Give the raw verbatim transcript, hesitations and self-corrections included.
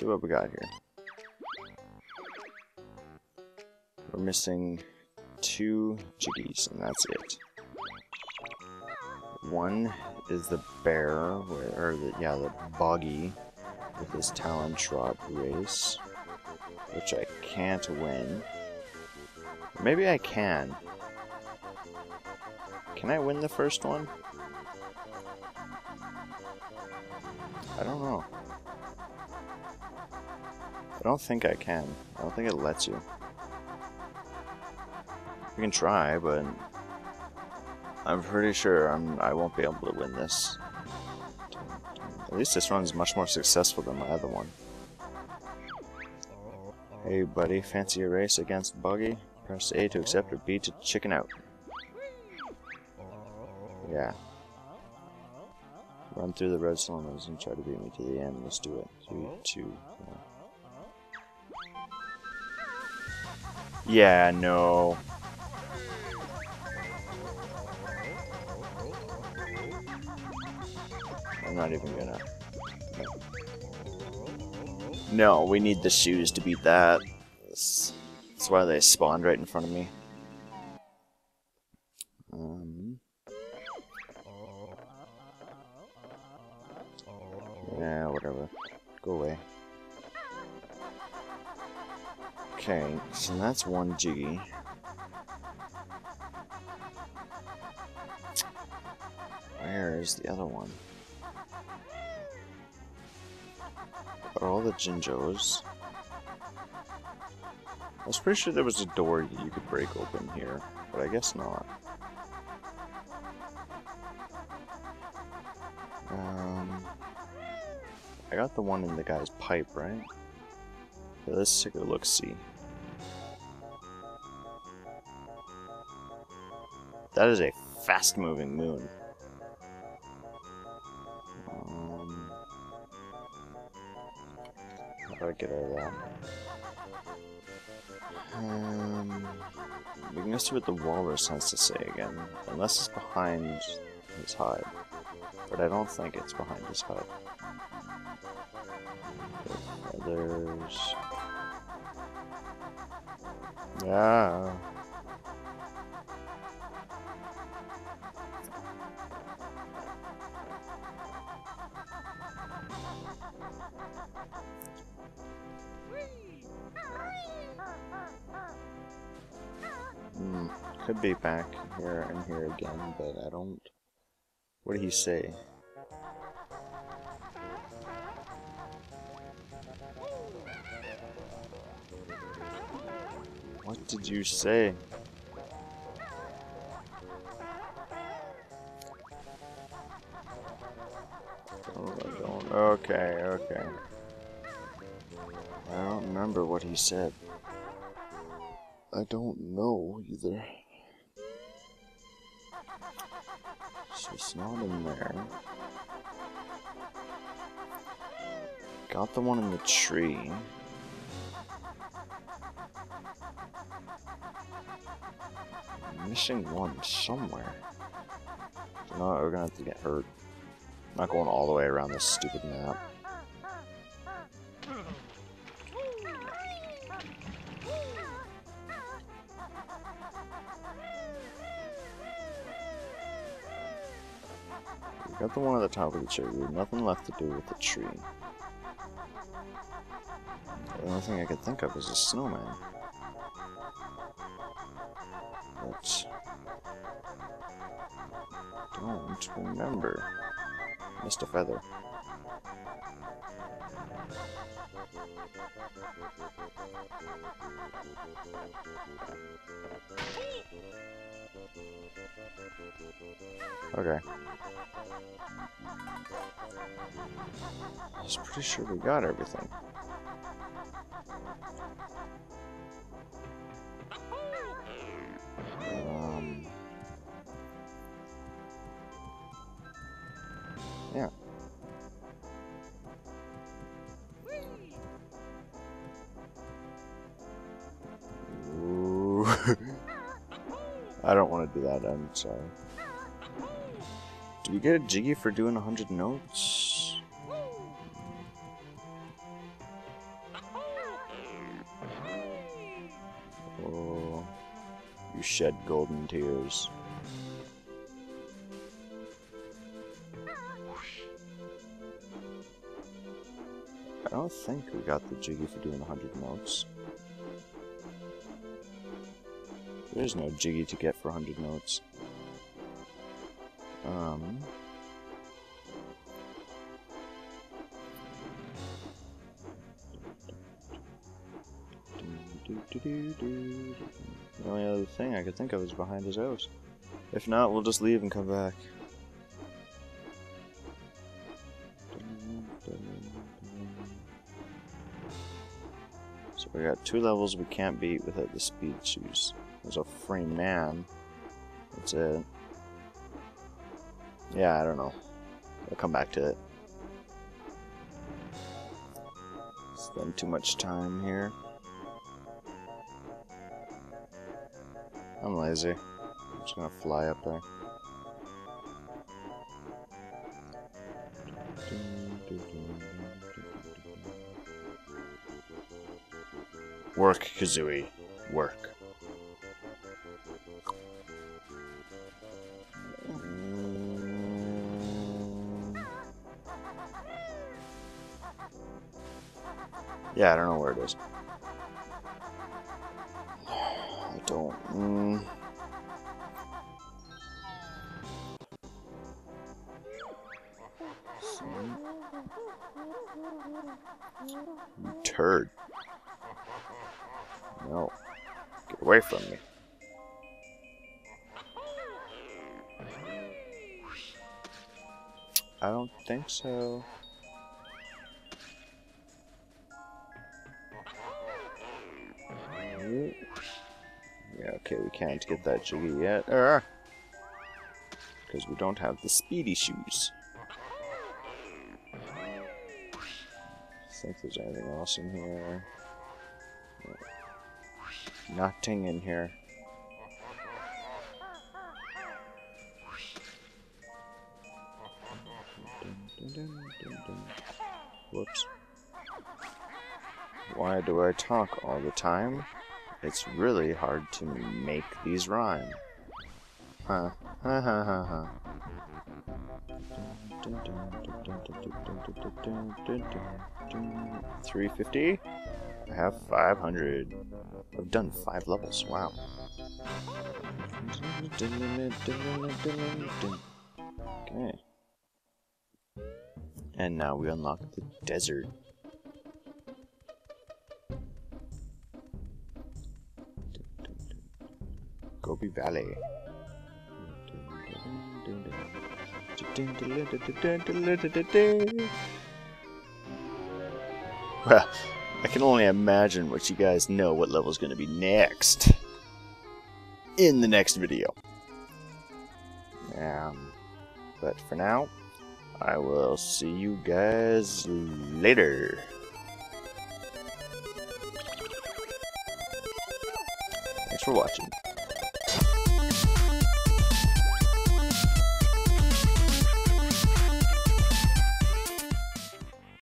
see what we got here. We're missing two Jiggies, and that's it. One is the bear, with, or the, yeah, the Buggy, with this Talon Trot race, which I can't win. Maybe I can. Can I win the first one? I don't know. I don't think I can. I don't think it lets you. You can try, but I'm pretty sure I'm, I won't be able to win this. At least this run's much more successful than my other one. Hey buddy, fancy a race against Buggy? Press A to accept or B to chicken out. Yeah. Run through the red cylinders and try to beat me to the end. Let's do it. Three, two, one. Yeah, no. I'm not even gonna. No, we need the shoes to beat that. That's, that's why they spawned right in front of me. Um. Yeah, whatever. Go away. Okay, so that's one Jiggy. Where is the other one? All the Jinjos. I was pretty sure there was a door you could break open here, but I guess not. Um, I got the one in the guy's pipe, right? Okay, let's take a look-see. That is a fast-moving moon. I get out of that. Um, we can see what the walrus has to say again, unless it's behind his hide. But I don't think it's behind his hide. Feathers. Yeah. Could be back here and here again, but I don't. What did he say? What did you say? Oh, I don't. Okay, okay. I don't remember what he said. I don't know either. It's not in there. Got the one in the tree. I'm missing one somewhere. So no, we're gonna have to get hurt. I'm not going all the way around this stupid map. Got the one at the top of the tree. We have nothing left to do with the tree. The only thing I could think of is a snowman. But don't remember. Missed a feather. Okay. I was pretty sure we got everything. Um, yeah. Ooh. I don't want to do that, I'm sorry. Did we get a Jiggy for doing a hundred notes? shed golden tears. I don't think we got the Jiggy for doing one hundred notes. There's no Jiggy to get for one hundred notes. Um... The only other thing I could think of is behind his house. If not, we'll just leave and come back. So we got two levels we can't beat without the speed shoes. There's a frame man. That's it. Yeah, I don't know. I'll come back to it. Spend too much time here. I'm lazy. I'm just gonna fly up there. Work, Kazooie. Work. Yeah, I don't know where it is. I don't... Mm. Turd. No. Get away from me. I don't think so. Okay, we can't get that Jiggy yet. Because uh, we don't have the speedy shoes. I think there's anything else in here. Nothing in here. Whoops. Why do I talk all the time? It's really hard to make these rhyme. Huh. Ha ha ha ha. three fifty? I have five hundred. I've done five levels, wow. Okay. And now we unlock the desert. Gobi Valley. Well, I can only imagine what you guys know what level's gonna be next in the next video. Um, but for now, I will see you guys later. Thanks for watching.